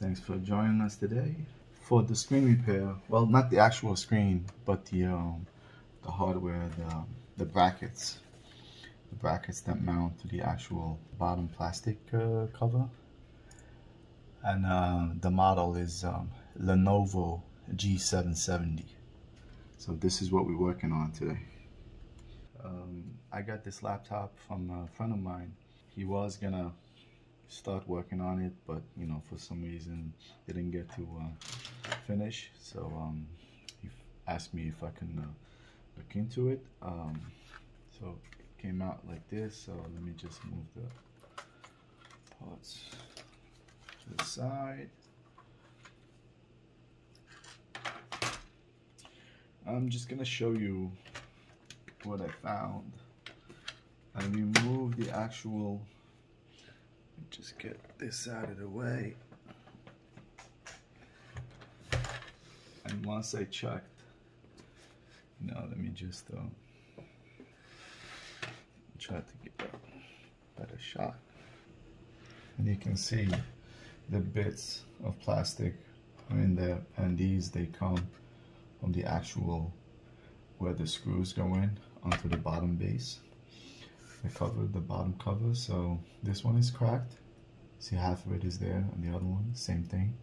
Thanks for joining us today for the screen repair. Well, not the actual screen, but the hardware, the brackets that mount to the actual bottom plastic cover. And the model is Lenovo G770. So this is what we're working on today. I got this laptop from a friend of mine. He was gonna start working on it, but you know, for some reason they didn't get to finish. So he asked me if I can look into it. So it came out like this. So let me just move the parts to the side. I'm just gonna show you what I found. I removed the actual. Just get this out of the way, and once I checked, now let me just try to get a better shot, and you can see the bits of plastic are in there, and these, they come from the actual, where the screws go in onto the bottom base, the bottom cover. So this one is cracked. See, half of it is there, and the other one, same thing.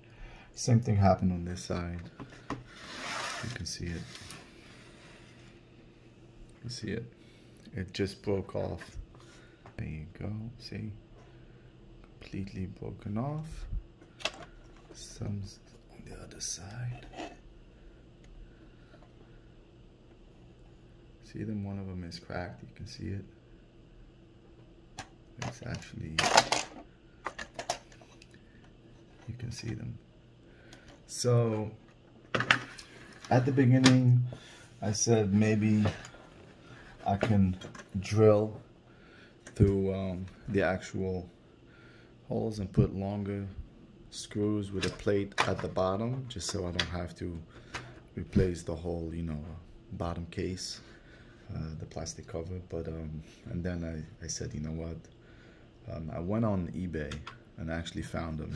Same thing happened on this side. You can see it. You see it. It just broke off. There you go. See, completely broken off. Some's on the other side. See them. One of them is cracked. You can see it. It's actually, you can see them. So at the beginning I said maybe I can drill through the actual holes and put longer screws with a plate at the bottom, just so I don't have to replace the whole, you know, bottom case, the plastic cover. But and then I said, you know what, I went on eBay and actually found them,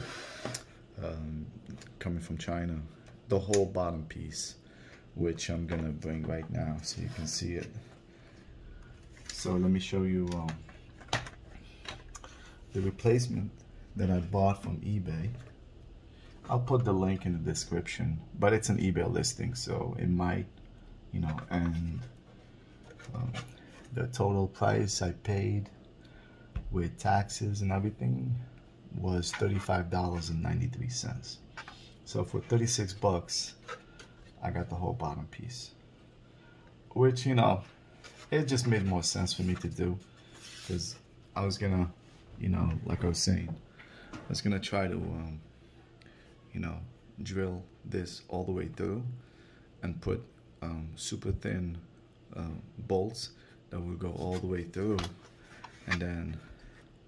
coming from China, the whole bottom piece, which I'm gonna bring right now so you can see it. So let me show you the replacement that I bought from eBay. I'll put the link in the description, but it's an eBay listing, so it might, you know, and the total price I paid with taxes and everything was $35.93. So for 36 bucks, I got the whole bottom piece, which, you know, it just made more sense for me to do, because I was gonna, you know, like I was saying, I was gonna try to, you know, drill this all the way through and put super thin bolts that will go all the way through, and then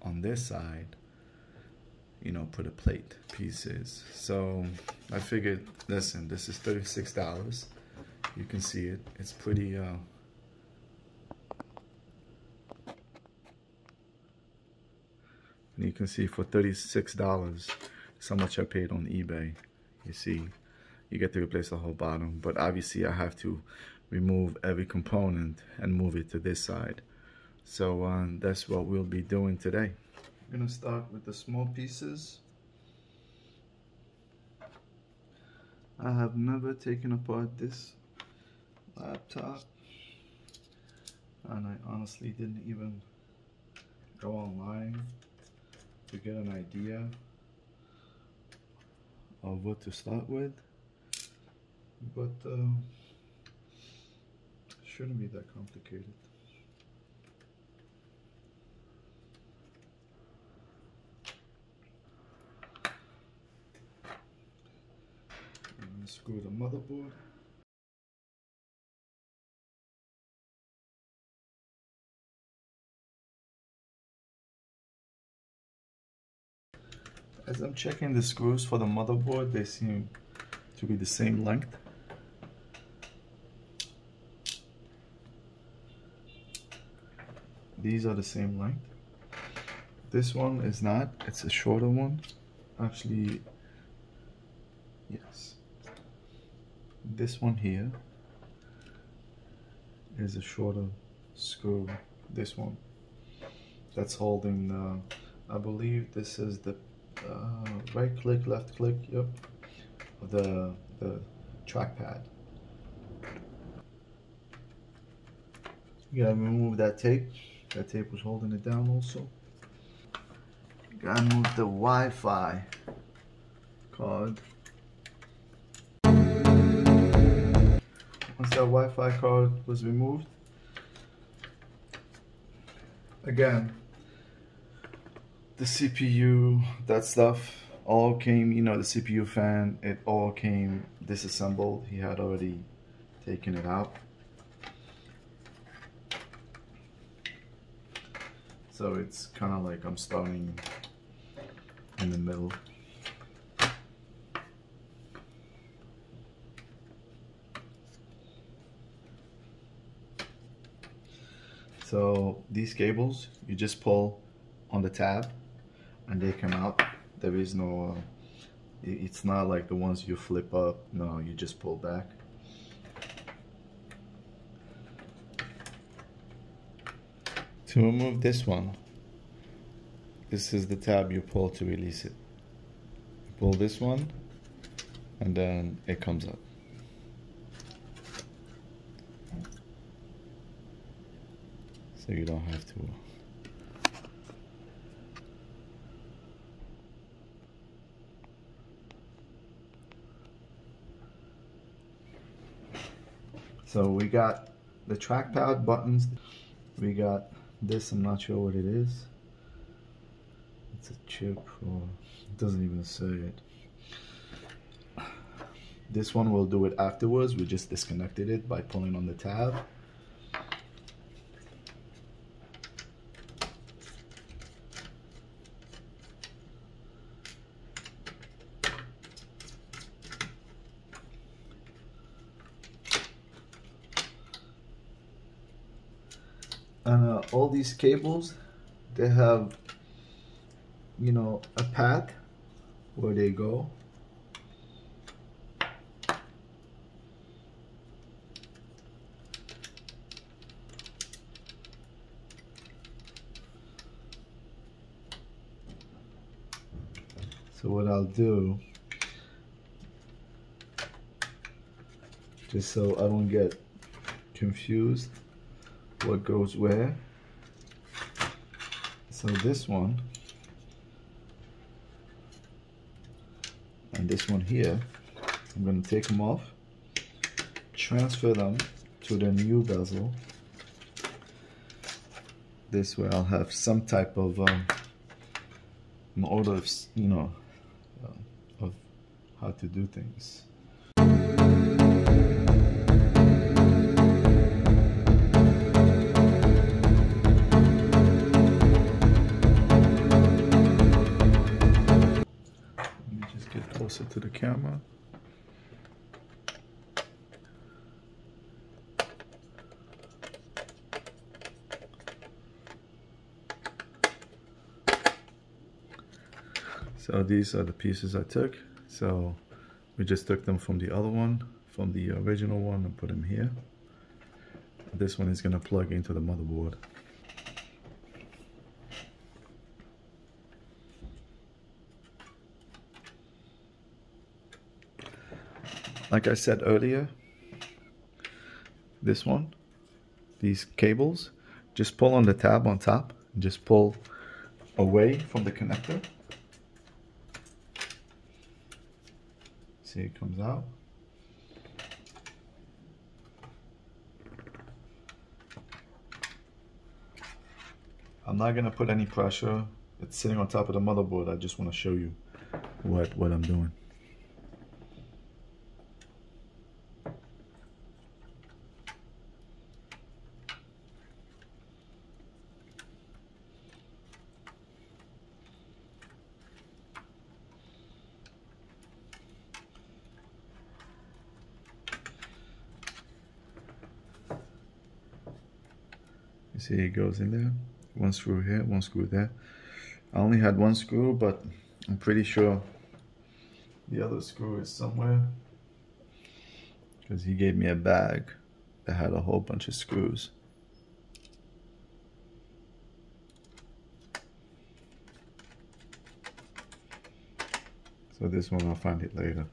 on this side, you know, put a plate pieces. So I figured, listen, this is $36. You can see it. It's pretty and you can see for $36, that's how much I paid on eBay. You see, you get to replace the whole bottom, but obviously I have to remove every component and move it to this side. So that's what we'll be doing today. I'm gonna start with the small pieces. I have never taken apart this laptop, and I honestly didn't even go online to get an idea of what to start with, but it shouldn't be that complicated. Screw the motherboard. As I'm checking the screws for the motherboard, they seem to be the same length. These are the same length. This one is not, it's a shorter one. Actually, Yes. This one here is a shorter screw. This one that's holding the, I believe this is the right click, left click, yep, the trackpad. You gotta remove that tape. That tape was holding it down also. You gotta move the Wi-Fi card. Once that Wi-Fi card was removed, again, the CPU, that stuff, all came, you know, the CPU fan, it all came disassembled. He had already taken it out. So it's kind of like I'm starting in the middle. So these cables, you just pull on the tab and they come out. There is no, it's not like the ones you flip up. No, you just pull back. To remove this one, this is the tab you pull to release it. You pull this one and then it comes up. So you don't have to. So we got the trackpad buttons. We got this, I'm not sure what it is. It's a chip, or it doesn't even say it. This one we'll do it afterwards. We just disconnected it by pulling on the tab. All these cables, they have, you know, a path where they go. So what I'll do, just so I don't get confused what goes where. So this one and this one here, I'm going to take them off, transfer them to the new bezel. This way I'll have some type of an order of, you know, of how to do things. To the camera. So these are the pieces I took. So we just took them from the other one, from the original one, and put them here. This one is going to plug into the motherboard. Like I said earlier, this one, these cables, just pull on the tab on top, just pull away from the connector. See, it comes out. I'm not gonna put any pressure. It's sitting on top of the motherboard. I just wanna show you what I'm doing. See, it goes in there, one screw here, one screw there. I only had one screw, but I'm pretty sure The other screw is somewhere. Because he gave me a bag that had a whole bunch of screws. So this one, I'll find it later.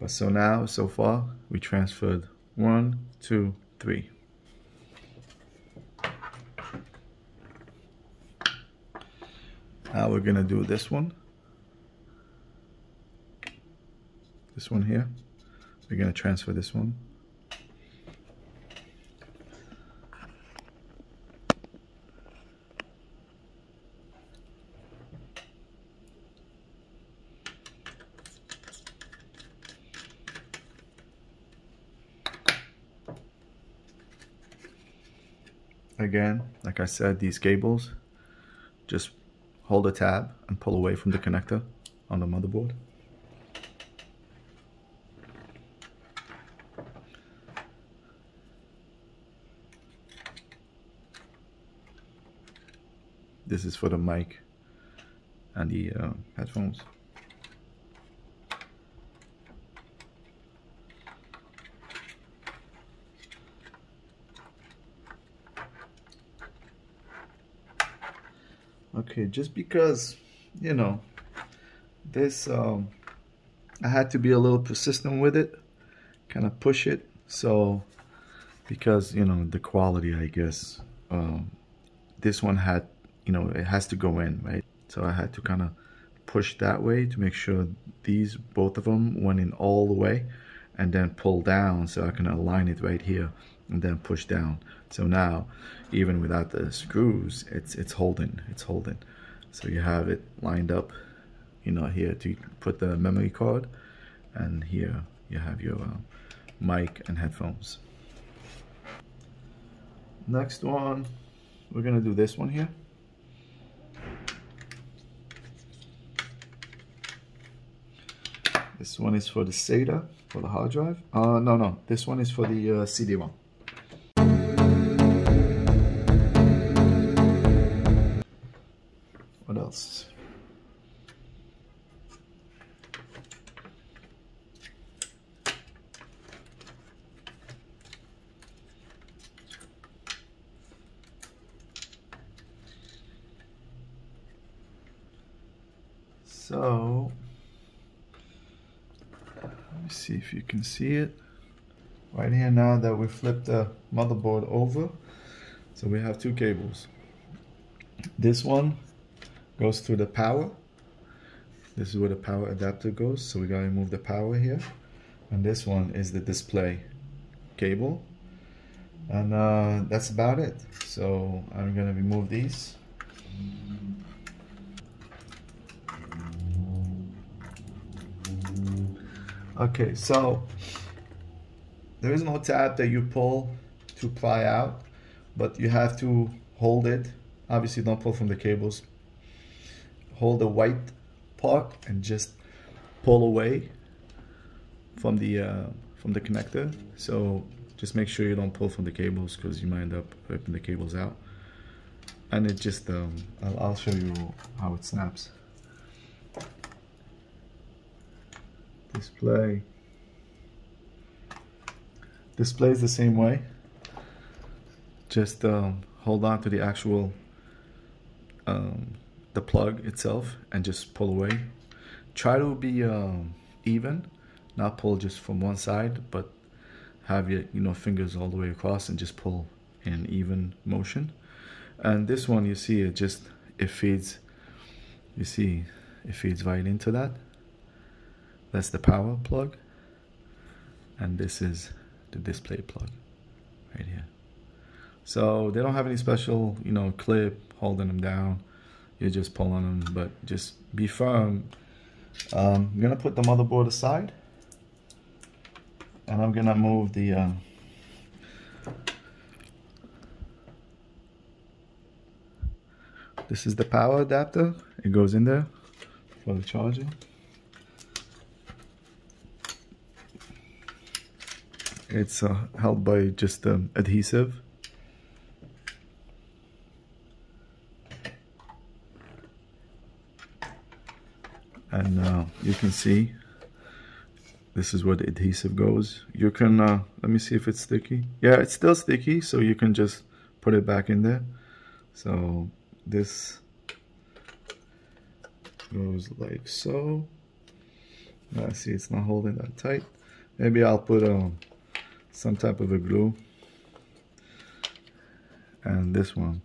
But so now, so far, we transferred 1, 2, 3. Now we're gonna do this one. This one here. We're gonna transfer this one. Again, like I said, these cables, just hold the tab and pull away from the connector on the motherboard. This is for the mic and the headphones. Okay, just because, you know, this, I had to be a little persistent with it, kind of push it, so, because, you know, the quality, I guess, this one had, you know, it has to go in, right? So I had to kind of push that way to make sure these, both of them, went in all the way, and then pull down so I can align it right here, and then push down. So now, even without the screws, it's holding. So you have it lined up, you know, here to put the memory card, and here you have your mic and headphones. Next one, we're gonna do this one here. This one is for the SATA, for the hard drive. No, this one is for the CD-ROM. What else? So, let me see if you can see it right here. Now that we flipped the motherboard over, so we have two cables. This one goes through the power. This is where the power adapter goes, so we gotta remove the power here. And this one is the display cable, and that's about it. So I'm gonna remove these. Okay, so there is no tab that you pull to pry out, but you have to hold it. Obviously, don't pull from the cables. Hold the white part and just pull away from the connector. So just make sure you don't pull from the cables, because you might end up ripping the cables out. And it just I'll show you how it snaps. Displays the same way. Just hold on to the actual the plug itself and just pull away. Try to be even, not pull just from one side, but have your, you know, fingers all the way across and just pull in even motion. And this one, you see, it just it feeds right into that. That's the power plug, and this is the display plug right here. So they don't have any special, you know, clip holding them down. You're just pulling them, but just be firm. I'm gonna put the motherboard aside, and I'm gonna move the this is the power adapter. It goes in there for the charger. It's held by just adhesive. And you can see This is where the adhesive goes. You can, let me see if it's sticky. Yeah, it's still sticky, so you can just put it back in there. So this goes like so. See, it's not holding that tight. Maybe I'll put some type of a glue. And this one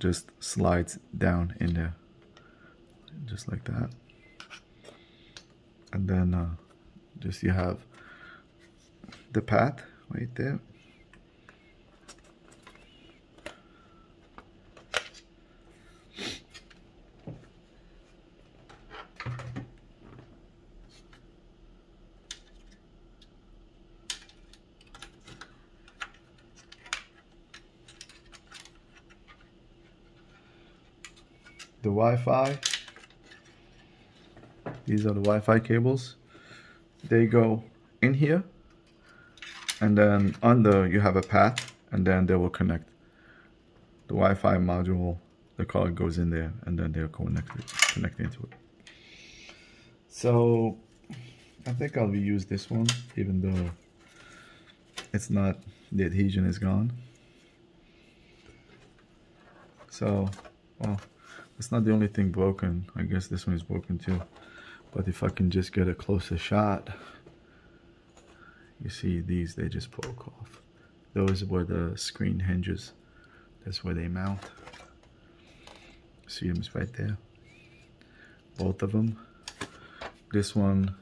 just slides down in there, just like that. And then you have the path right there. The Wi-Fi, these are the Wi-Fi cables. They go in here, and then under you have a path, and then they will connect. The Wi-Fi module, the card goes in there, and then they're connecting to it. So I think I'll reuse this one, even though it's not, the adhesion is gone. So, well, it's not the only thing broken. I guess this one is broken too. But if I can just get a closer shot, you see these, they just broke off. Those were the screen hinges. That's where they mount. See them, it's right there. Both of them. This one,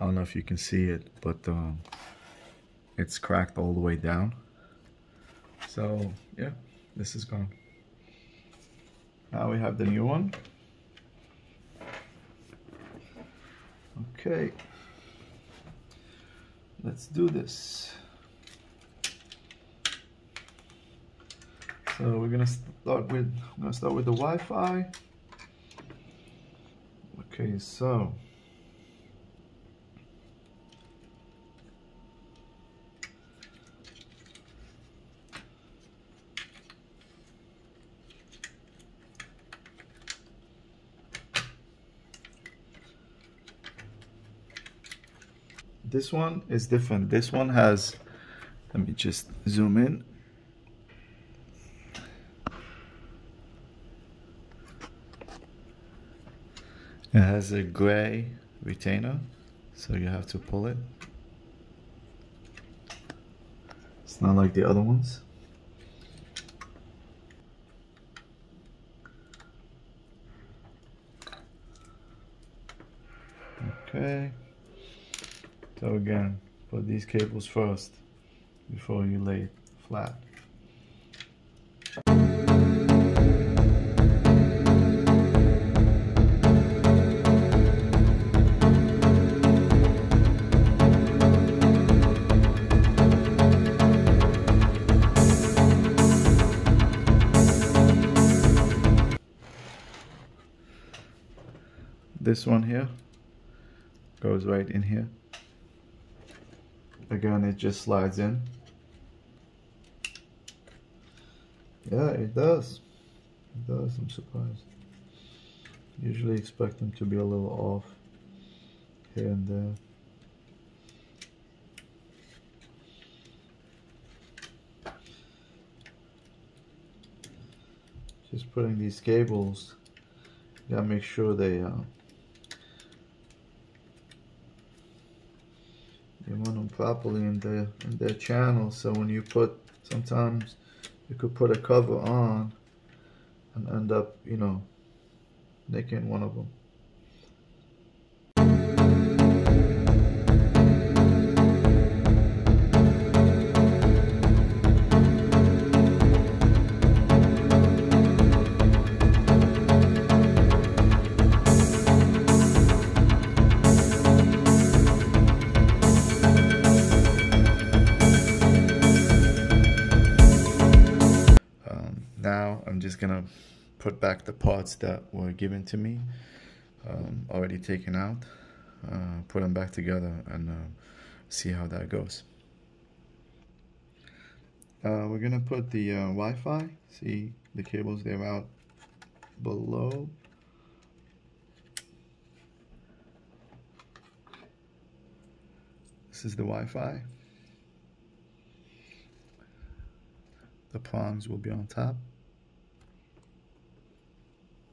I don't know if you can see it, but it's cracked all the way down. So yeah, this is gone. Now we have the new one. Okay, let's do this. So we're gonna start with, the Wi-Fi. Okay, so this one is different. This one has, let me just zoom in. It has a gray retainer, so you have to pull it. It's not like the other ones. Okay. So again, put these cables first before you lay it flat. This one here goes right in here. Again, it just slides in. Yeah, it does. It does, I'm surprised. Usually expect them to be a little off here and there. Just putting these cables, you gotta make sure they want them properly in their channel. So when you put, sometimes you could put a cover on and end up, you know, nicking one of them. I'm just gonna put back the parts that were given to me, already taken out, put them back together and see how that goes. We're gonna put the Wi-Fi, see the cables, they're out below. This is the Wi-Fi. The prongs will be on top.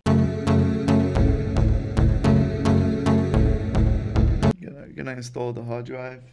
I'm gonna install the hard drive.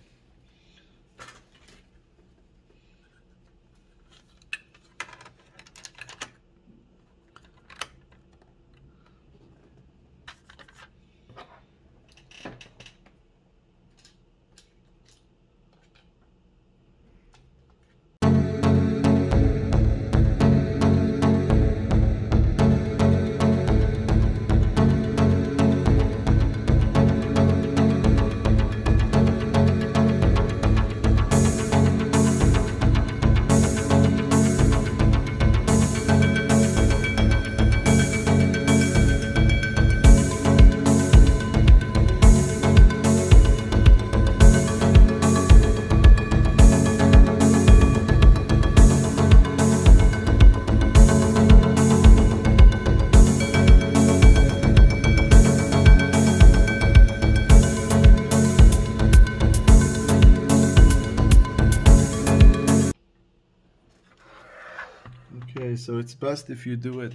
Okay, so it's best if you do it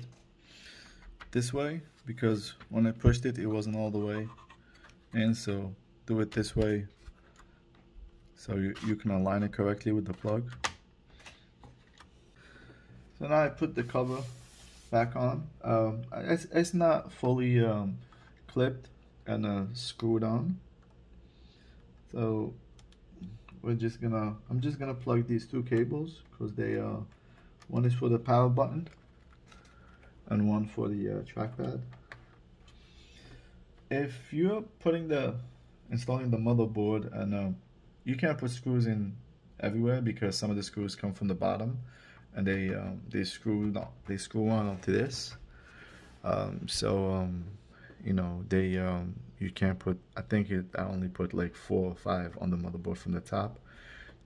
this way, because when I pushed it, it wasn't all the way in, so do it this way so you can align it correctly with the plug. So now I put the cover back on. It's not fully clipped and screwed on, so I'm just gonna plug these two cables, because they are one is for the power button and one for the trackpad. If you're installing the motherboard, and you can't put screws in everywhere, because some of the screws come from the bottom and they screw on onto this. You know, you can't put, I only put like 4 or 5 on the motherboard from the top.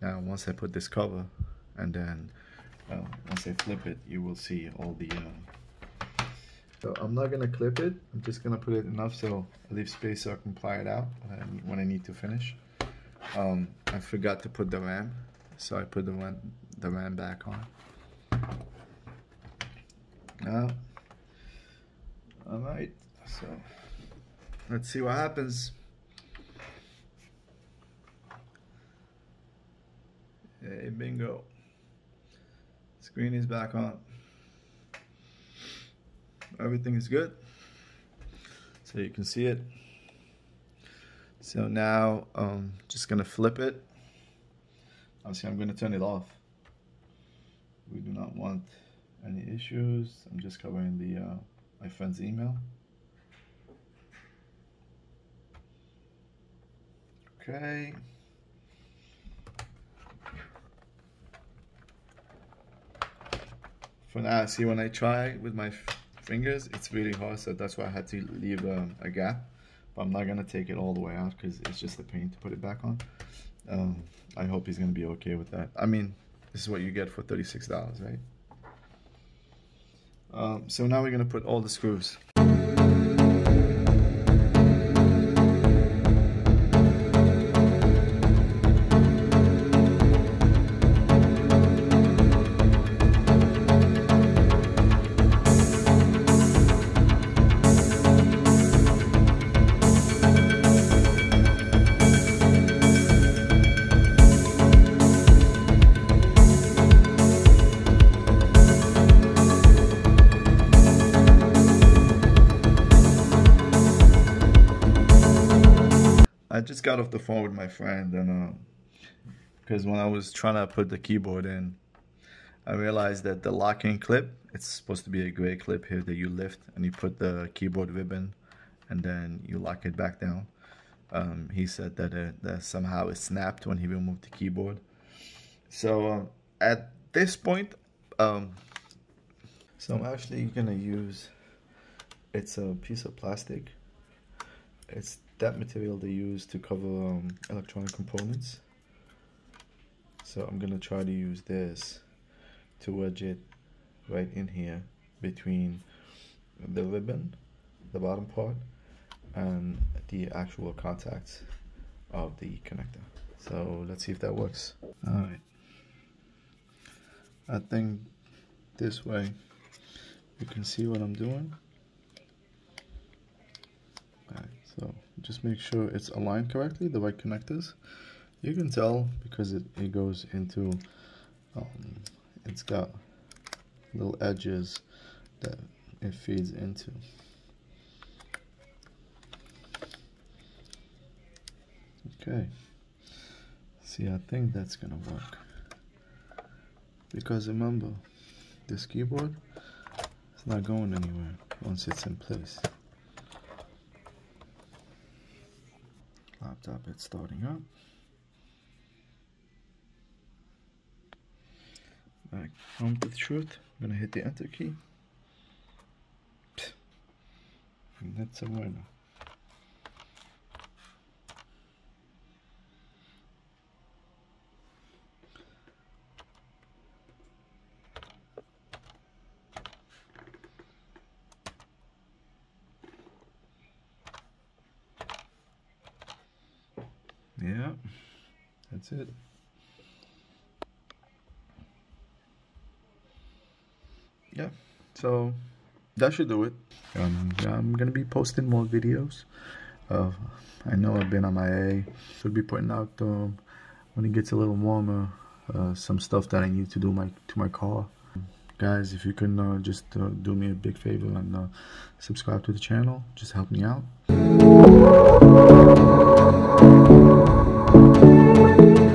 Now once I put this cover, and then once I flip it, you will see all the so I'm not gonna clip it, I'm just gonna put it enough so I leave space so I can pry it out when I need to finish. I forgot to put the RAM, so I put the RAM back on. Alright, so let's see what happens. Hey, bingo. Screen is back on. Everything is good, so you can see it. So now just gonna flip it. Obviously I'm gonna turn it off. We do not want any issues. I'm just covering the my friend's email. Okay. For now, see, when I try with my fingers, it's really hard, so that's why I had to leave a gap. But I'm not gonna take it all the way out, because it's just a pain to put it back on. I hope he's gonna be okay with that. I mean, this is what you get for $36, right? So now we're gonna put all the screws. I just got off the phone with my friend, and because when I was trying to put the keyboard in, I realized that the lock-in clip, it's supposed to be a gray clip here that you lift and you put the keyboard ribbon and then you lock it back down. He said that somehow it snapped when he removed the keyboard. So at this point, so I'm actually gonna use, it's a piece of plastic. It's that material they use to cover electronic components. So I'm gonna try to use this to wedge it right in here between the ribbon, the bottom part, and the actual contacts. of the connector. So let's see if that works. All right, I think this way you can see what I'm doing. All right, so just make sure it's aligned correctly, the right connectors. You can tell because it goes into, it's got little edges that it feeds into. Okay, see, I think that's gonna work, because remember, this keyboard is not going anywhere once it's in place. Laptop, it's starting up. Alright, home to the truth. I'm gonna hit the enter key. Psst. And that's a winner. Yeah, that's it. Yeah, so that should do it. I'm gonna be posting more videos. I know I've been on my A. Should be putting out when it gets a little warmer, some stuff that I need to do to my car. Guys, if you can just do me a big favor and subscribe to the channel, just help me out.